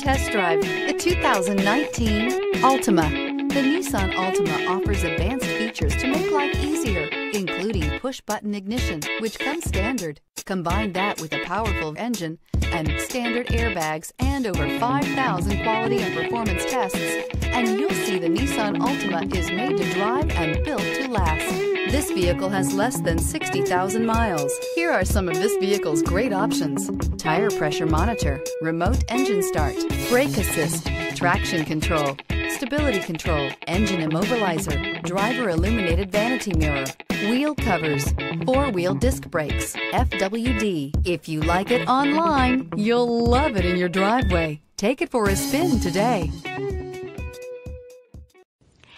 test drive the 2019 Altima. The Nissan Altima offers advanced features to make life easier, including push-button ignition, which comes standard. Combine that with a powerful engine and standard airbags and over 5,000 quality and performance tests, and you'll see the Nissan Altima is made to drive and built to last. This vehicle has less than 60,000 miles. Here are some of this vehicle's great options: tire pressure monitor, remote engine start, brake assist, traction control, stability control, engine immobilizer, driver illuminated vanity mirror, wheel covers, four-wheel disc brakes, FWD. If you like it online, you'll love it in your driveway. Take it for a spin today.